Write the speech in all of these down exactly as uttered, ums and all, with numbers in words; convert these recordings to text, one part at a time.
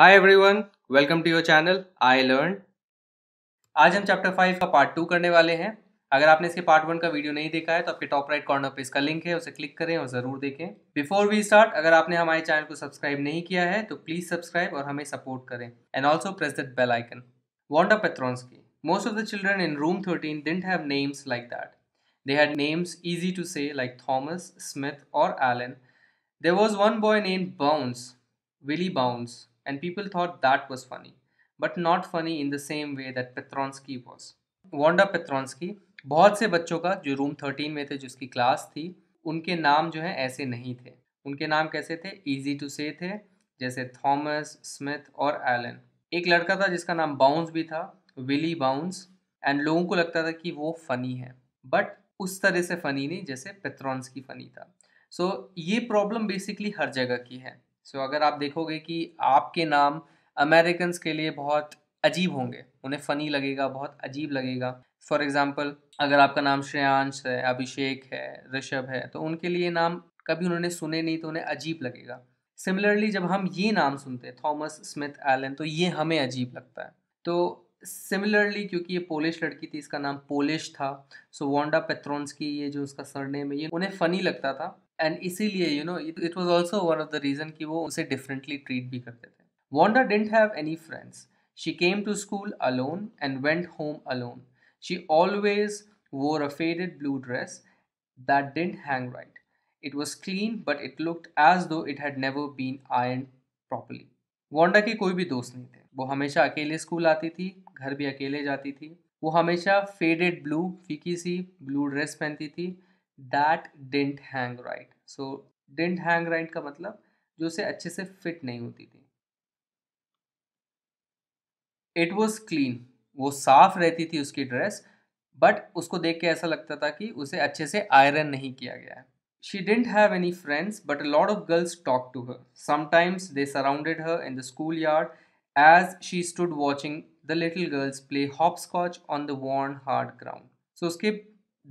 Hi everyone, welcome to your channel I learn. आज हम chapter five का part two करने वाले हैं। अगर आपने इसके पार्ट वन का वीडियो नहीं देखा है तो आपके टॉप राइट कॉर्नर पे इसका लिंक है, उसे क्लिक करें और ज़रूर देखें। बिफोर वी स्टार्ट, अगर आपने हमारे चैनल को सब्सक्राइब नहीं किया है तो प्लीज़ सब्सक्राइब और हमें सपोर्ट करें and also press that bell icon. Wanda Petronski. Most of the children in room thirteen didn't have names like that. They had names easy to say like Thomas, Smith or Allen. There was one boy named Bounce, Willie Bounce, and people thought that was funny, but not funny in the same way that Petronski was. Wanda Petronski, बहुत से बच्चों का जो room thirteen में थे, जिसकी class थी, उनके नाम जो है ऐसे नहीं थे। उनके नाम कैसे थे? Easy to say थे, जैसे Thomas, Smith और Allen. एक लड़का था जिसका नाम Bounce भी था, Willie Bounce, and लोगों को लगता था कि वो funny है, but उस तरह से फ़नी नहीं जैसे पेट्रोन्स्की फ़नी था। सो so, ये प्रॉब्लम बेसिकली हर जगह की है। सो so, अगर आप देखोगे कि आपके नाम अमेरिकन्स के लिए बहुत अजीब होंगे, उन्हें फ़नी लगेगा, बहुत अजीब लगेगा। फॉर एग्ज़ाम्पल, अगर आपका नाम श्रेयांश है, अभिषेक है, ऋषभ है, तो उनके लिए नाम कभी उन्होंने सुने नहीं तो उन्हें अजीब लगेगा। सिमिलरली जब हम ये नाम सुनते हैं थॉमस, स्मिथ, एलन, तो ये हमें अजीब लगता है। तो सिमिलरली क्योंकि ये पोलिश लड़की थी, इसका नाम पोलिश था, सो वांडा पेट्रोन्स्की ये जो उसका सरनेम है ये उन्हें फ़नी लगता था एंड इसीलिए you know it was also one of the reason कि वो उसे डिफरेंटली ट्रीट भी करते थे। Wanda didn't have any friends. She came to school alone and went home alone. She always wore a faded blue dress that didn't hang right. It was clean but it looked as though it had never been ironed properly. Wanda के कोई भी दोस्त नहीं थे। वो हमेशा अकेले school आती थी, घर भी अकेले जाती थी। वो हमेशा फेडेड ब्लू, फीकी सी ब्लू ड्रेस पहनती थी। That didn't hang right. So didn't hang right का मतलब जो उसे अच्छे से फिट नहीं होती थी। इट वाज क्लीन, वो साफ रहती थी उसकी ड्रेस, बट उसको देख के ऐसा लगता था कि उसे अच्छे से आयरन नहीं किया गया है। She didn't have any friends, but a lot of girls talked to her. Sometimes they surrounded her in the schoolyard as she stood watching the little girls play hopscotch on the worn hard ground. So उसके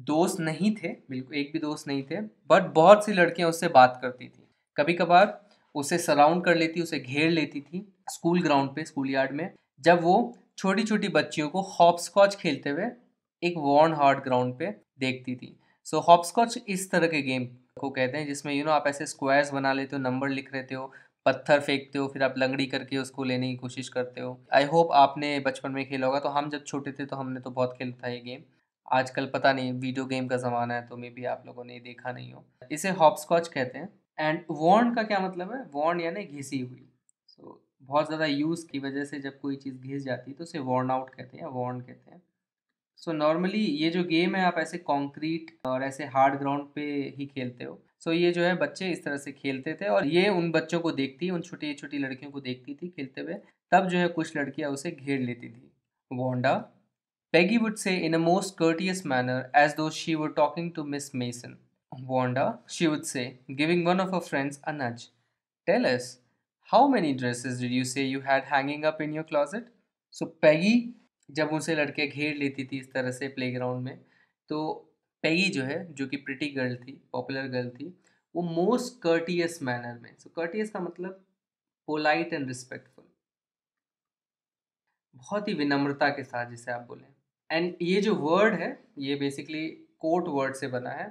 दोस्त नहीं थे, बिल्कुल एक भी दोस्त नहीं थे, but बहुत सी लड़कियां उससे बात करती थी। कभी कभार उसे सराउंड कर लेती, उसे घेर लेती थी स्कूल ग्राउंड पे, स्कूल यार्ड में, जब वो छोटी छोटी बच्चियों को हॉपस्कॉच खेलते हुए एक worn hard ग्राउंड पे देखती थी। सो हॉपस्कॉच इस तरह के गेम को कहते हैं जिसमें यू नो आप ऐसे स्क्वायर्स बना लेते हो, नंबर लिख लेते हो, पत्थर फेंकते हो, फिर आप लंगड़ी करके उसको लेने की कोशिश करते हो। आई होप आपने बचपन में खेला होगा। तो हम जब छोटे थे तो हमने तो बहुत खेला था ये गेम। आजकल पता नहीं, वीडियो गेम का ज़माना है तो मे बी आप लोगों ने देखा नहीं हो। इसे हॉपस्कॉच कहते हैं। एंड वॉर्न का क्या मतलब है? वॉर्न यानी घिसी हुई। सो so, बहुत ज़्यादा यूज़ की वजह से जब कोई चीज़ घिस जाती है तो उसे वॉर्न आउट कहते हैं या वॉर्न कहते हैं। सो so नॉर्मली ये जो गेम है आप ऐसे कंक्रीट और ऐसे हार्ड ग्राउंड पे ही खेलते हो। सो so ये जो है बच्चे इस तरह से खेलते थे और ये उन बच्चों को देखती, उन छोटी छोटी लड़कियों को देखती थी खेलते हुए। तब जो है कुछ लड़कियां उसे घेर लेती थी। Wanda. Peggy would say in a most courteous manner as though she were talking to Miss Mason. Wanda she would say, giving one of her friends a nudge, tell us how many dresses did you say you had hanging up in your closet. So Peggy जब उनसे लड़के घेर लेती थी इस तरह से playground में, तो पेगी जो है, जो कि प्रिटी गर्ल थी, पॉपुलर गर्ल थी, वो मोस्ट कर्टियस मैनर में। सो कर्टियस का मतलब पोलाइट एंड रिस्पेक्टफुल, बहुत ही विनम्रता के साथ जिसे आप बोलें। एंड ये जो वर्ड है ये बेसिकली कोट वर्ड से बना है।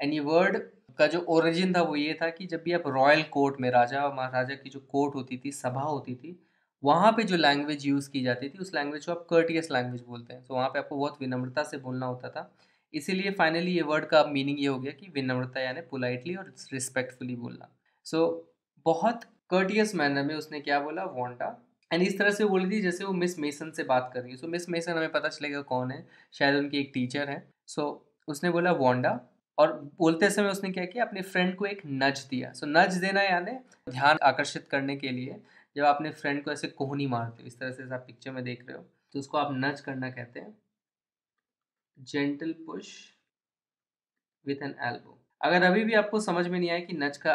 एंड ये वर्ड का जो ओरिजिन था वो ये था कि जब भी आप रॉयल कोर्ट में, राजा और महाराजा की जो कोर्ट होती थी, सभा होती थी, वहाँ पे जो लैंग्वेज यूज़ की जाती थी उस लैंग्वेज को आप कर्टियस लैंग्वेज बोलते हैं। तो वहाँ पे आपको बहुत विनम्रता से बोलना होता था। इसीलिए फाइनली ये वर्ड का मीनिंग ये हो गया कि विनम्रता यानी पोलाइटली और रिस्पेक्टफुली बोलना। सो so, बहुत कर्टियस मैनर में उसने क्या बोला, वांडा। एंड इस तरह से बोल रही थी जैसे वो मिस मेसन से बात कर रही है। सो so, मिस मेसन हमें पता चलेगा कौन है, शायद उनकी एक टीचर है। सो so, उसने बोला वांडा, और बोलते समय उसने क्या किया, अपने फ्रेंड को एक नज दिया। सो so, नज देना यानी ध्यान आकर्षित करने के लिए जब आपने फ्रेंड को ऐसे कोहनी मारते हो, इस तरह से आप पिक्चर में देख रहे हो, तो उसको आप नज करना कहते हैं। Gentle push with an elbow. अगर अभी भी आपको समझ में नहीं आया कि नज का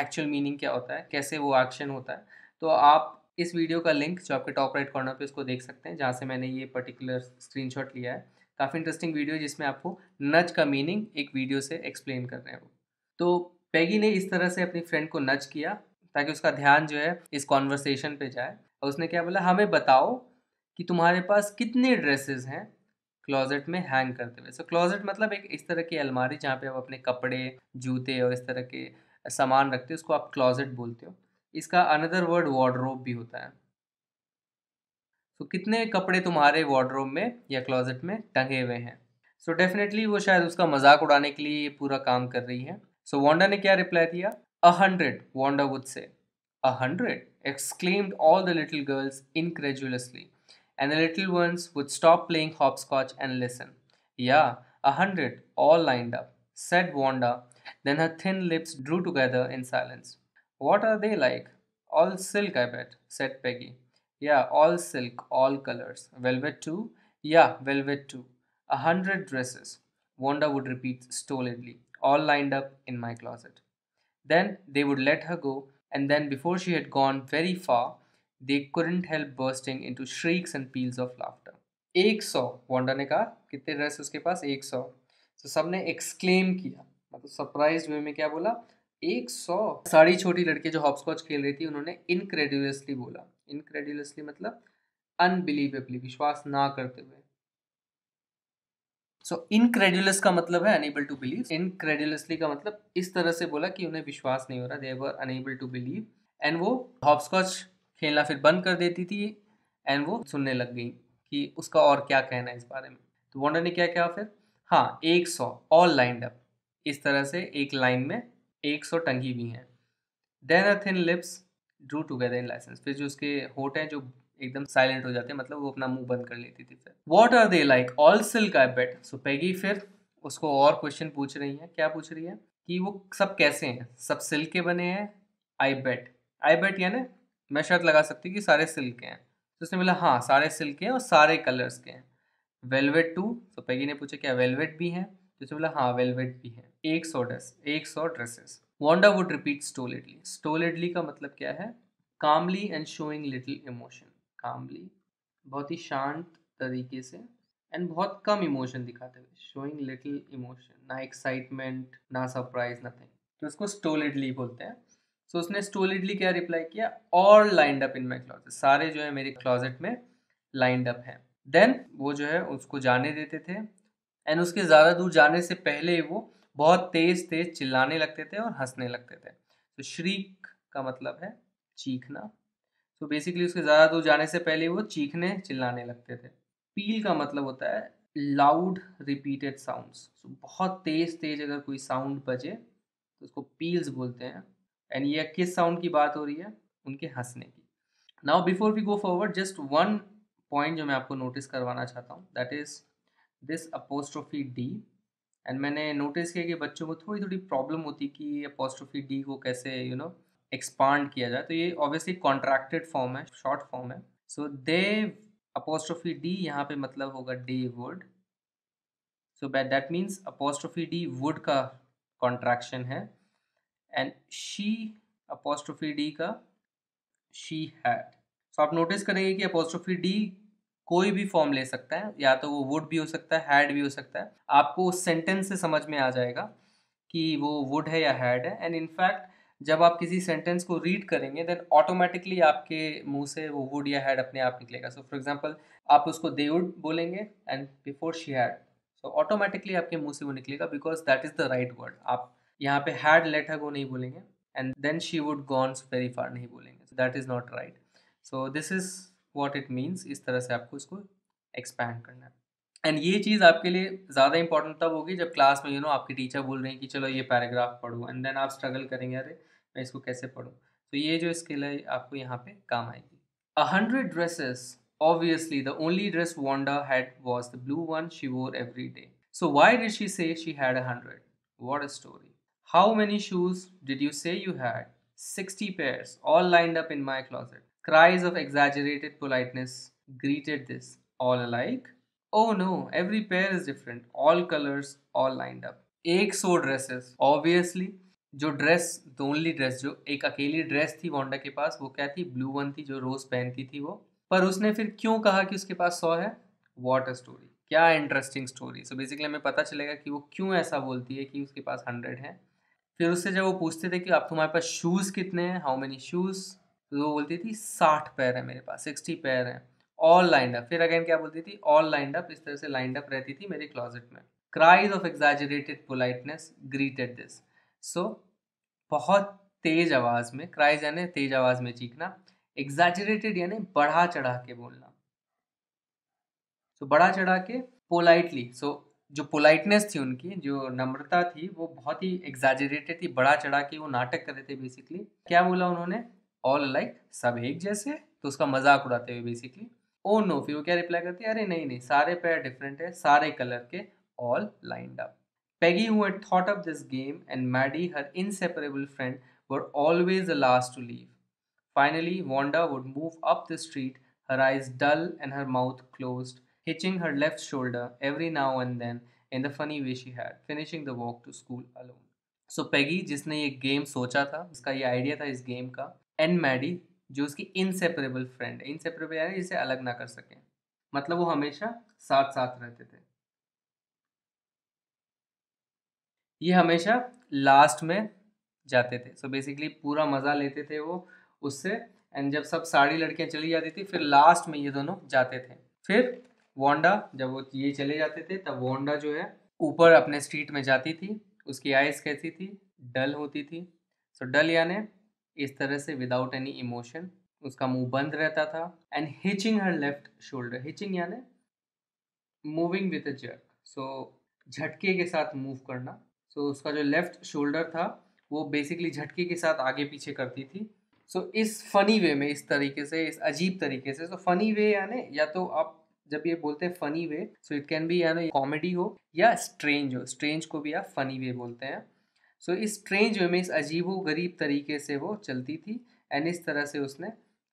एक्चुअल मीनिंग क्या होता है, कैसे वो एक्शन होता है, तो आप इस वीडियो का लिंक जो आपके टॉप राइट कॉर्नर पे, उसको देख सकते हैं, जहाँ से मैंने ये पर्टिकुलर स्क्रीनशॉट लिया है। काफ़ी इंटरेस्टिंग वीडियो जिसमें आपको नज का मीनिंग एक वीडियो से एक्सप्लेन कर रहे हैं। तो पेगी ने इस तरह से अपनी फ्रेंड को नज किया। ताकि उसका ध्यान जो है इस कॉन्वर्सेशन पे जाए। और उसने क्या बोला, हमें बताओ कि तुम्हारे पास कितने ड्रेसेस हैं क्लोजेट में हैंग करते हुए। सो क्लोजेट मतलब एक इस तरह की अलमारी जहाँ पे आप अपने कपड़े, जूते और इस तरह के सामान रखते हो, उसको आप क्लोजेट बोलते हो। इसका अनदर वर्ड वार्डरोब भी होता है। सो so, कितने कपड़े तुम्हारे वार्डरोब में या क्लोजेट में टंगे हुए हैं। सो so, डेफिनेटली वो शायद उसका मजाक उड़ाने के लिए ये पूरा काम कर रही है। सो so, वांडा ने क्या रिप्लाई दिया, a hundred Wanda would say. A hundred exclaimed all the little girls incredulously and the little ones would stop playing hopscotch and listen. Yeah, a hundred all lined up, said Wanda. Then her thin lips drew together in silence. What are they like? All silk, I bet, said Peggy. Yeah, all silk, all colors. Velvet too? Yeah, velvet too. A hundred dresses, Wanda would repeat stolidly, all lined up in my closet. Then they would let her go, and then before she had gone very far, they couldn't help bursting into shrieks and peals of laughter. एक सौ, Wanda ने कहा कितने dress उसके पास, एक सौ। तो सब ने एक्सक्लेम किया, मतलब सरप्राइज वे में क्या बोला, एक सौ। सारी छोटी लड़के जो हॉपस्कॉच खेल रही थी उन्होंने इनक्रेडियसली बोला। इनक्रेडियसली मतलब अनबिलीवेबली, विश्वास ना करते हुए। सो इनक्रेडियस का मतलब है अनेबल टू बिलीव। इनक्रेडियसली का मतलब इस तरह से बोला कि उन्हें विश्वास नहीं हो रहा, they were unable to believe. And वो हॉपस्कॉच खेलना फिर बंद कर देती थी एंड वो सुनने लग गई कि उसका और क्या कहना है इस बारे में। तो वांडा ने क्या कहा फिर, हाँ एक सौ ऑल लाइंड अप, इस तरह से एक लाइन में एक सौ टंगी भी हैं। Then a thin lips drew together in licence, फिर जो उसके होट हैं जो एकदम साइलेंट हो जाते हैं, मतलब वो अपना मुंह बंद कर लेती थी। फिर what are they like all silk I bet. So Peggy फिर उसको और क्वेश्चन पूछ रही है, क्या पूछ रही है कि वो सब कैसे हैं, सब सिल्क के बने हैं। आई बेट, आई बेट यानी मैं शर्त लगा सकती हूँ कि सारे सिल्क के हैं। तो उसने बोला हाँ सारे सिल्क के हैं और सारे कलर्स के हैं। वेलवेट टू, तो पेगी ने पूछा क्या वेलवेट भी हैं, तो उसने बोला हाँ वेलवेट भी हैं। एक सौ ड्रेस, एक सौ dresses. Wanda would repeat stolidly. Stolidly का मतलब क्या है, calmly and showing little emotion. Calmly बहुत ही शांत तरीके से एंड बहुत कम इमोशन दिखाते हुए, शोइंग लिटिल इमोशन, ना एक्साइटमेंट ना सरप्राइज नथिंग, तो उसको स्टोलेडली बोलते हैं। तो so, उसने स्टोलिडली क्या रिप्लाई किया, all lined up in my closet, सारे जो है मेरे क्लॉजेट में लाइंड अप हैं। देन वो जो है उसको जाने देते थे एंड उसके ज़्यादा दूर जाने से पहले वो बहुत तेज़ तेज चिल्लाने लगते थे और हंसने लगते थे। तो so, श्रीक का मतलब है चीखना। तो so, बेसिकली उसके ज़्यादा दूर जाने से पहले वो चीखने चिल्लाने लगते थे। पील का मतलब होता है लाउड रिपीटेड साउंड्स। so, बहुत तेज़ तेज अगर कोई साउंड बजे तो उसको पील्स बोलते हैं। एंड ये किस साउंड की बात हो रही है, उनके हंसने की। Now before we go forward just one point जो मैं आपको नोटिस करवाना चाहता हूँ, that is this apostrophe D. And मैंने नोटिस किया कि बच्चों को थोड़ी थोड़ी प्रॉब्लम होती कि ये अपोस्ट्रोफी डी को कैसे यू नो एक्सपांड किया जाए। तो ये ऑब्वियसली कॉन्ट्रैक्टेड फॉर्म है, शॉर्ट फॉर्म है। सो दे अपोस्ट्रोफी डी यहाँ पे मतलब होगा they would. So that means apostrophe D would का कॉन्ट्रैक्शन है। एंड शी अपोस्ट्रोफी डी का शी हैड। सो आप नोटिस करेंगे कि अपोस्ट्रोफी डी कोई भी फॉर्म ले सकता है, या तो वो वुड भी हो सकता है, हैड भी हो सकता है। आपको उस सेंटेंस से समझ में आ जाएगा कि वो वुड है या हैड है। एंड इनफैक्ट जब आप किसी सेंटेंस को रीड करेंगे देन ऑटोमेटिकली आपके मुंह से वो वुड या हैड अपने आप निकलेगा। सो फॉर एग्जांपल आप उसको दे वुड बोलेंगे and before she had, so automatically आपके मुँह से वो निकलेगा because that is the right word. आप यहाँ पे हैड लेट हर को नहीं बोलेंगे and then she would gones very far नहीं बोलेंगे, so that is not right. So this is what it means, इस तरह से आपको इसको एक्सपैंड करना है। एंड ये चीज़ आपके लिए ज़्यादा इंपॉर्टेंट तब होगी जब क्लास में यू you नो know, आपकी टीचर बोल रही है कि चलो ये पैराग्राफ पढ़ो, एंड देन आप स्ट्रगल करेंगे अरे मैं इसको कैसे पढ़ूँ। तो so, ये जो स्किल है आपको यहाँ पे काम आएगी। A hundred dresses, obviously the only dress Wanda had was the blue one she wore every day. So why did she say she had a hundred, what a story. How many shoes did you say you had? sixty pairs, all lined up in my closet. Cries of exaggerated politeness greeted this. All alike? Oh no, every pair is different. All colors, all lined up. one hundred dresses. Obviously, जो dress, the only dress, जो एक अकेली dress थी Wanda के पास, वो क्या थी? Blue one थी, जो रोज पहनती थी वो। पर उसने फिर क्यों कहा कि उसके पास सौ है? What a story. क्या interesting story. So basically हमें पता चलेगा कि वो क्यों ऐसा बोलती है कि उसके पास हंड्रेड है। फिर उससे जब वो पूछते थे कि आप तुम्हारे पास शूज़ कितने हैं, हाउ मेनी शूज़, तो वो बोलती थी साठ पैर है मेरे पास, सिक्सटी पैर हैं, ऑल लाइंड अप। फिर अगेन क्या बोलती थी, ऑल लाइंड अप, इस तरह से लाइंड अप रहती थी मेरे क्लॉजेट में। Cries of exaggerated politeness greeted this. So बहुत तेज़ आवाज़ में, क्राइज यानी तेज़ आवाज़ में चीखना, एग्जैजरेटेड यानी बढ़ा चढ़ा के बोलना। सो so, बढ़ा चढ़ा के पोलाइटली, सो so, जो पोलाइटनेस थी उनकी, जो नम्रता थी, वो बहुत ही एग्जैजरेटेड थी, बढ़ा चढ़ा के वो नाटक कर रहे थे बेसिकली। क्या बोला उन्होंने, ऑल लाइक, सब एक जैसे, तो उसका मजाक उड़ाते हुए बेसिकली। ओ नो, फिर वो क्या रिप्लाई करती है, अरे नहीं नहीं सारे पैर डिफरेंट है, सारे कलर के, all lined up. Peggy who had thought of this game and Maddie her inseparable friend were always the last to leave. Finally Wanda would move up the street, her eyes dull and her mouth closed, hitching her left shoulder every now and then in the funny way she had, finishing the walk to school alone. So Peggy, जिसने ये game सोचा था, उसका ये idea था इस game का, and Maddie जो उसकी inseparable friend, inseparable यानी जिसे अलग ना कर सकें, मतलब वो हमेशा साथ साथ रहते थे। ये हमेशा लास्ट में जाते थे, so basically पूरा मज़ा लेते थे वो उससे। एंड जब सब सारी लड़कियाँ चली जाती थी, फिर लास्ट में ये दोनों जाते थे। फिर वांडा, जब वो ये चले जाते थे, तब वांडा जो है ऊपर अपने स्ट्रीट में जाती थी। उसकी आइज़ कैसी थी, डल होती थी। सो डल यानी इस तरह से, विदाउट एनी इमोशन, उसका मुंह बंद रहता था। And hitching her left shoulder, hitching यानी moving with a jerk, so झटके के साथ मूव करना। सो so, उसका जो लेफ्ट शोल्डर था वो बेसिकली झटके के साथ आगे पीछे करती थी। सो so, इस फनी वे में, इस तरीके से, इस अजीब तरीके से। सो फनी वे यानी, या तो आप जब ये बोलते हैं funny way, so it can be यानी कॉमेडी हो या स्ट्रेंज हो, स्ट्रेंज को भी आप फनी वे बोलते हैं। सो so, इस स्ट्रेंज वे में, इस अजीबो गरीब तरीके से वो चलती थी। एंड इस तरह से उसने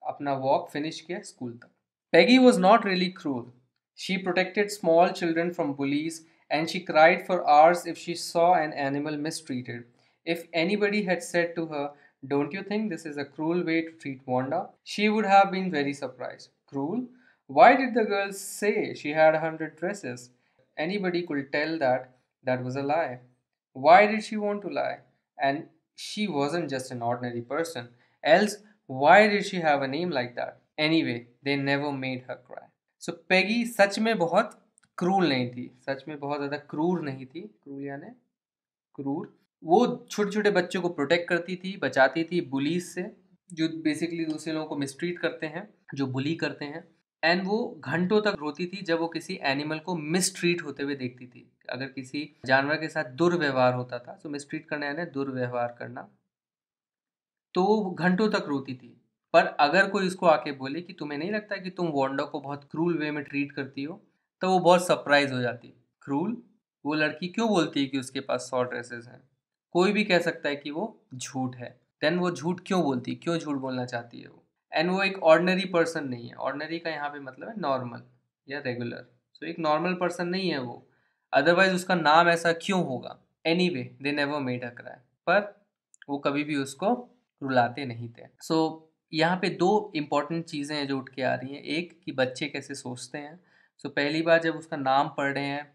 अपना वॉक फिनिश किया स्कूल तक। Peggy was not really cruel, she protected small children from bullies and she cried for hours if she saw an animal mistreated. If anybody had said to her, don't you think this is a cruel way to treat Wanda, she would have been very surprise. Cruel? Why did the girl say she had a hundred dresses? Anybody could tell that that was a lie. Why did she want to lie? And she wasn't just an ordinary person. Else, why did she have a name like that? Anyway, they never made her cry. So Peggy सच में बहुत क्रूर नहीं थी, सच में बहुत ज़्यादा क्रूर नहीं थी। क्रूर यानी क्रूर। वो छोटे छोटे बच्चों को प्रोटेक्ट करती थी, बचाती थी बुलीज से, जो बेसिकली दूसरे लोगों को मिसट्रीट करते हैं, जो बुली करते हैं। एंड वो घंटों तक रोती थी जब वो किसी एनिमल को मिसट्रीट होते हुए देखती थी। अगर किसी जानवर के साथ दुर्व्यवहार होता था, तो मिसट्रीट करना यानी दुर्व्यवहार करना, तो वो घंटों तक रोती थी। पर अगर कोई उसको आके बोले कि तुम्हें नहीं लगता कि तुम वांडा को बहुत क्रूल वे में ट्रीट करती हो, तो वो बहुत सरप्राइज हो जाती। क्रूल? वो लड़की क्यों बोलती है कि उसके पास सौ ड्रेसेस हैं? कोई भी कह सकता है कि वो झूठ है, देन वो झूठ क्यों बोलती, क्यों झूठ बोलना चाहती है वो? एंड वो एक ऑर्डिनरी पर्सन नहीं है। ऑर्डिनरी का यहाँ पे मतलब है नॉर्मल या रेगुलर, सो एक नॉर्मल पर्सन नहीं है वो, अदरवाइज उसका नाम ऐसा क्यों होगा। Anyway they never made her cry, पर वो कभी भी उसको रुलाते नहीं थे। सो so, यहाँ पे दो इम्पॉर्टेंट चीज़ें हैं जो उठ के आ रही हैं। एक कि बच्चे कैसे सोचते हैं। सो so, पहली बार जब उसका नाम पढ़ रहे हैं,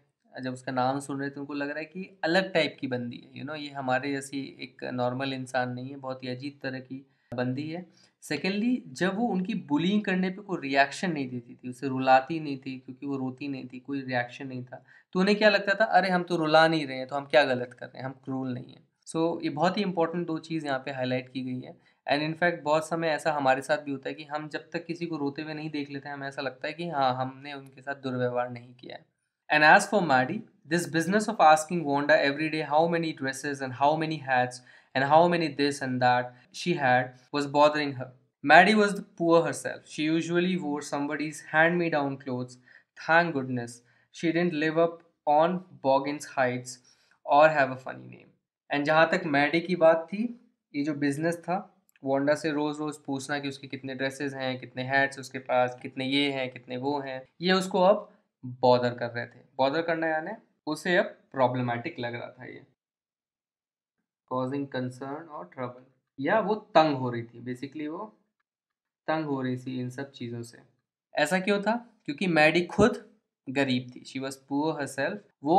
जब उसका नाम सुन रहे हैं, तो उनको लग रहा है कि अलग टाइप की बंदी है, यू you नो know, ये हमारे जैसी एक नॉर्मल इंसान नहीं है, बहुत ही अजीब तरह की बंदी है। सेकेंडली, जब वो उनकी बुलिंग करने पे कोई रिएक्शन नहीं देती थी, उसे रुलाती नहीं थी, क्योंकि वो रोती नहीं थी, कोई रिएक्शन नहीं था, तो उन्हें क्या लगता था, अरे हम तो रुला नहीं रहे हैं, तो हम क्या गलत कर रहे हैं, हम क्रूल नहीं हैं। सो so, ये बहुत ही इंपॉर्टेंट दो चीज़ यहाँ पे हाईलाइट की गई है। एंड इनफैक्ट बहुत समय ऐसा हमारे साथ भी होता है कि हम जब तक किसी को रोते हुए नहीं देख लेते हैं, हमें ऐसा लगता है कि हाँ, हमने उनके साथ दुर्व्यवहार नहीं किया है। And as for Maddie, this business of asking Wanda every day how many dresses and how many hats and how many this and that she had was bothering her. Maddie was poor herself. She usually wore somebody's hand-me-down clothes. Thank goodness she didn't live up on Boggins Heights or have a funny name. And जहाँ तक Maddie की बात थी, ये जो business था Wanda से रोज़ रोज़ पूछना कि उसके कितने ड्रेसेस हैं, कितने हैट्स उसके पास, कितने ये हैं, कितने वो हैं, ये उसको अब बॉदर कर रहे थे। बॉदर करना यानी उसे अब प्रॉब्लमेटिक लग रहा था, ये कॉजिंग कंसर्न और ट्रबल, या वो तंग हो रही थी, बेसिकली वो तंग हो रही थी इन सब चीज़ों से। ऐसा क्यों था? क्योंकि मैडी खुद गरीब थी, she was poor herself. वो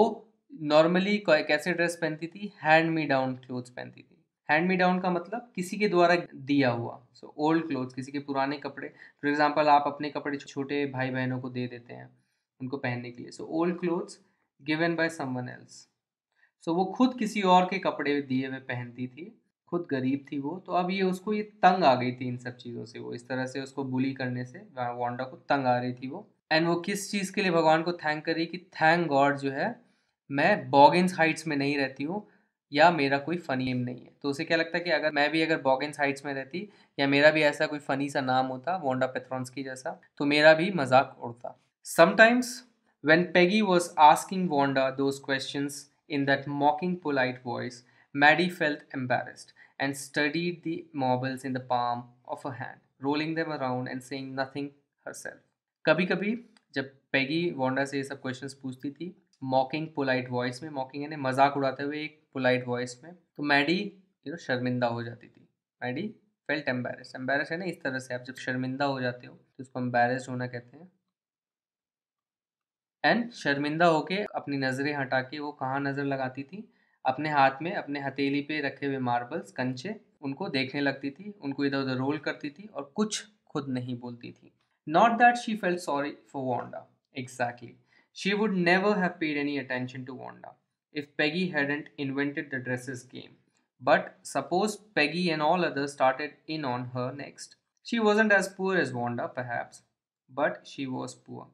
नॉर्मली कैसे ड्रेस पहनती थी, हैंड मी डाउन क्लोथ्स पहनती थी। हैंड मी डाउन का मतलब किसी के द्वारा दिया हुआ, सो ओल्ड क्लोथ्स, किसी के पुराने कपड़े। फॉर एग्जांपल आप अपने कपड़े छोटे भाई बहनों को दे देते हैं उनको पहनने के लिए, so old clothes given by someone else. So वो खुद किसी और के कपड़े दिए हुए पहनती थी, खुद गरीब थी वो। तो अब ये उसको ये तंग आ गई थी इन सब चीज़ों से, वो इस तरह से उसको बुली करने से वांडा को तंग आ रही थी वो। एंड वो किस चीज़ के लिए भगवान को थैंक कर रही कि थैंक गॉड जो है मैं बॉगिन्स हाइट्स में नहीं रहती हूँ या मेरा कोई फ़नी नेम नहीं है। तो उसे क्या लगता है कि अगर मैं भी अगर बॉगिन्स हाइट्स में रहती या मेरा भी ऐसा कोई फ़नी सा नाम होता वांडा पेट्रोन्स्की जैसा, तो मेरा भी मजाक उड़ता। Sometimes when Peggy was asking Wanda those questions in that mocking polite voice, Maddie felt embarrassed and studied the marbles in the palm of her hand, rolling them around and saying nothing herself. कभी कभी जब Peggy Wanda से ये सब questions पूछती थी mocking polite voice में, mocking यानी मजाक उड़ाते हुए एक polite voice में, तो Maddie you know शर्मिंदा हो जाती थी। Maddie felt embarrassed, embarrassed है ना इस तरह से आप जब शर्मिंदा हो जाते हो तो उसको embarrassed होना कहते हैं। And शर्मिंदा होके अपनी नज़रें हटा के वो कहाँ नज़र लगाती थी, अपने हाथ में अपने हथेली पे रखे हुए मार्बल्स कंचे, उनको देखने लगती थी, उनको इधर उधर रोल करती थी और कुछ खुद नहीं बोलती थी। Not that she felt sorry for Wanda, exactly she would never have paid any attention to Wanda if Peggy hadn't invented the dresses game, but suppose Peggy and all others started in on her next. She wasn't as poor as Wanda perhaps, but she was poor.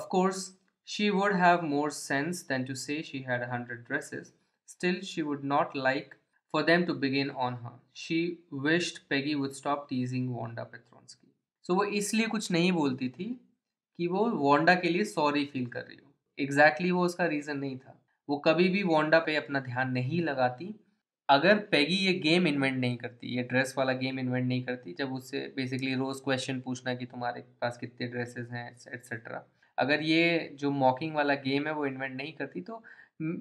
Of course she would have more sense than to say she had hundred dresses. Still, she would not like for them to begin on her. She wished Peggy would stop teasing Wanda Petronski. So वो इसलिए कुछ नहीं बोलती थी कि वो Wanda के लिए सॉरी फील कर रही हो। Exactly वो उसका रीज़न नहीं था। वो कभी भी वांडा पे अपना ध्यान नहीं लगाती अगर पेगी ये गेम इन्वेंट नहीं करती, ये ड्रेस वाला गेम इन्वेंट नहीं करती, जब उससे बेसिकली रोज़ क्वेश्चन पूछना कि तुम्हारे पास कितने ड्रेसेस हैं एट्सेट्रा। अगर ये जो मॉकिंग वाला गेम है वो इन्वेंट नहीं करती तो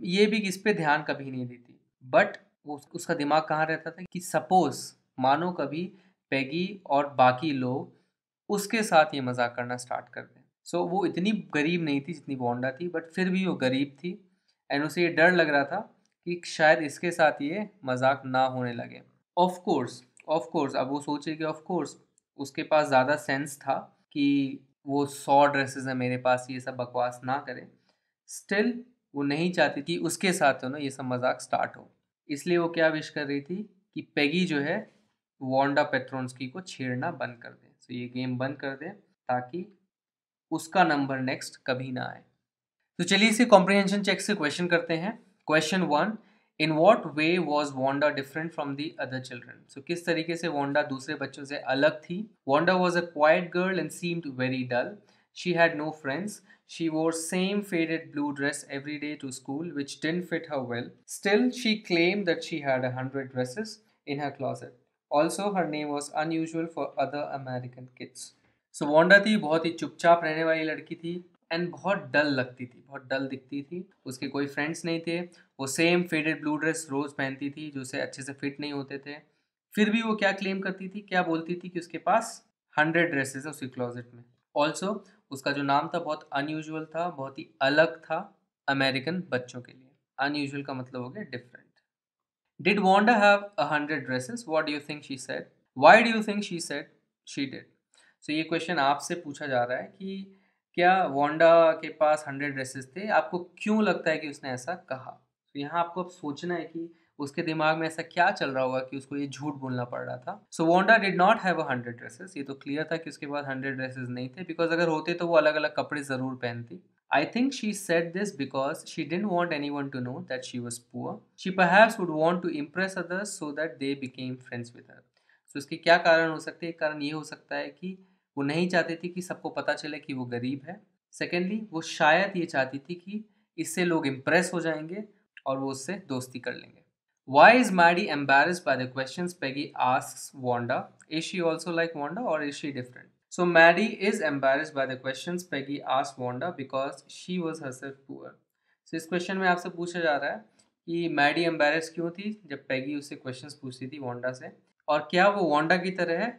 ये भी इस पे ध्यान कभी नहीं देती। बट उसका दिमाग कहाँ रहता था कि सपोज़, मानो कभी पेगी और बाकी लोग उसके साथ ये मजाक करना स्टार्ट कर दें। सो so, वो इतनी गरीब नहीं थी जितनी वांडा थी, बट फिर भी वो गरीब थी एंड उसे ये डर लग रहा था कि शायद इसके साथ ये मजाक ना होने लगे। ऑफ कोर्स ऑफ कोर्स अब वो सोचे कि ऑफ कोर्स उसके पास ज़्यादा सेंस था कि वो सौ ड्रेसेस है मेरे पास, ये सब बकवास ना करें। स्टिल वो नहीं चाहती थी उसके साथ हो ना ये सब मजाक स्टार्ट हो, इसलिए वो क्या विश कर रही थी कि पेगी जो है वांडा पेट्रोन्स्की को छेड़ना बंद कर दे। सो so ये गेम बंद कर दे ताकि उसका नंबर नेक्स्ट कभी ना आए। तो चलिए इसे कॉम्प्रिहेंशन चेक से क्वेश्चन करते हैं। Question one, in what way was Wanda different from the other children. So किस तरीके से वांडा दूसरे बच्चों से अलग थी। Wanda was a quiet girl and seemed very dull. She had no friends. She wore same faded blue dress every day to school, which didn't fit her well. Still, she claimed that she had a hundred dresses in her closet. Also, her name was unusual for other American kids. So, Wanda थी बहुत ही चुपचाप रहने वाली लड़की थी and बहुत dull लगती थी, बहुत dull दिखती थी। उसके कोई friends नहीं थे। वो same faded blue dress रोज पहनती थी जो उसे अच्छे से fit नहीं होते थे। फिर भी वो क्या claim करती थी, क्या बोलती थी कि उसके पास hundred dresses हैं उसके closet में। Also, उसका जो नाम था बहुत अनयूजुअल था, बहुत ही अलग था अमेरिकन बच्चों के लिए। अनयूजुअल का मतलब हो गया different. Did Wanda have a hundred dresses? What do you think she said? Why do you think she said she did? So ये क्वेश्चन आपसे पूछा जा रहा है कि क्या वांडा के पास हंड्रेड ड्रेसेस थे, आपको क्यों लगता है कि उसने ऐसा कहा? तो यहाँ आपको अब सोचना है कि उसके दिमाग में ऐसा क्या चल रहा होगा कि उसको ये झूठ बोलना पड़ रहा था। So Wanda did not have a hundred dresses. ये तो क्लियर था कि उसके पास हंड्रेड ड्रेसेस नहीं थे, बिकॉज अगर होते तो वो अलग अलग कपड़े ज़रूर पहनती। I think she said this because she didn't want anyone to know that she was poor. She perhaps would want to impress others so that they became friends with her. So इसके क्या कारण हो सकते हैं? एक कारण ये हो सकता है कि वो नहीं चाहती थी कि सबको पता चले कि वो गरीब है। सेकेंडली, वो शायद ये चाहती थी कि इससे लोग इम्प्रेस हो जाएंगे और वो उससे दोस्ती कर लेंगे। Why is Maddie embarrassed by the questions Peggy asks Wanda? Is she also like Wanda or is she different? So Maddie is embarrassed by the questions Peggy asks Wanda because she was herself poor. So इस question में आपसे पूछा जा रहा है कि Maddie embarrassed क्यों थी जब Peggy उससे questions पूछती थी Wanda से, और क्या वो Wanda की तरह है,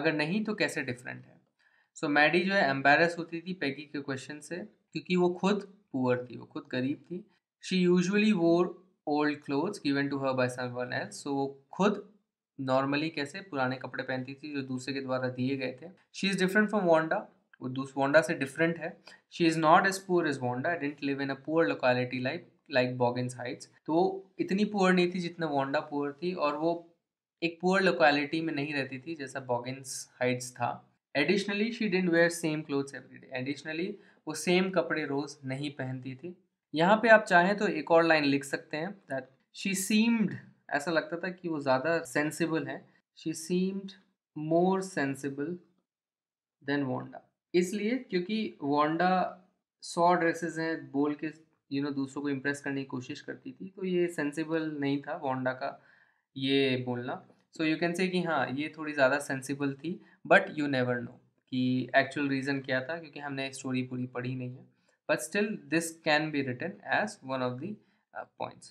अगर नहीं तो कैसे different है। So Maddie जो है embarrassed होती थी Peggy के question से क्योंकि वो खुद poor थी, वो खुद गरीब थी। She usually wore old clothes given to her by someone else. So वो खुद नॉर्मली कैसे पुराने कपड़े पहनती थी जो दूसरे के द्वारा दिए गए थे. She is different from Wanda, वो दूस वांडा से डिफरेंट है. She is not as poor as Wanda, didn't live in a poor locality like like Boggins Heights. तो वो इतनी पुअर नहीं थी जितना वांडा पुअर थी, और वो एक पुअर लोकेलिटी में नहीं रहती थी जैसा बॉगिन्स हाइट्स था. Additionally she didn't wear same clothes everyday, additionally वो सेम कपड़े रोज़ नहीं पहनती थी. यहाँ पे आप चाहें तो एक और लाइन लिख सकते हैं दैट शी सीम्ड, ऐसा लगता था कि वो ज़्यादा सेंसिबल है. She seemed more sensible than Wanda, इसलिए क्योंकि वांडा सौ ड्रेसेस हैं बोल के यू नो दूसरों को इम्प्रेस करने की कोशिश करती थी, तो ये सेंसिबल नहीं था वांडा का ये बोलना. सो यू कैन से कि हाँ ये थोड़ी ज़्यादा सेंसिबल थी, बट यू नेवर नो कि एक्चुअल रीज़न क्या था क्योंकि हमने स्टोरी पूरी पढ़ी नहीं है. But still, this can be written as one of the uh, points.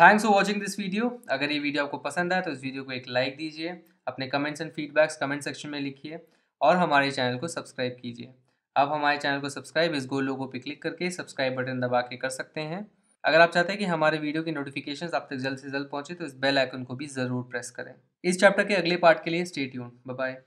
Thanks for watching this video. अगर ये वीडियो आपको पसंद आया तो इस वीडियो को एक लाइक दीजिए, अपने comments and feedbacks comment section में लिखिए, और हमारे चैनल को सब्सक्राइब कीजिए. आप हमारे चैनल को सब्सक्राइब इस गोल लोगो पे क्लिक करके सब्सक्राइब बटन दबा के कर सकते हैं. अगर आप चाहते हैं कि हमारे वीडियो की नोटिफिकेशंस आप तक जल्द से जल्द पहुँचे तो इस बेल आइकन को भी ज़रूर प्रेस करें. इस चैप्टर के अगले पार्ट के लिए स्टे ट्यून्ड. Bye bye.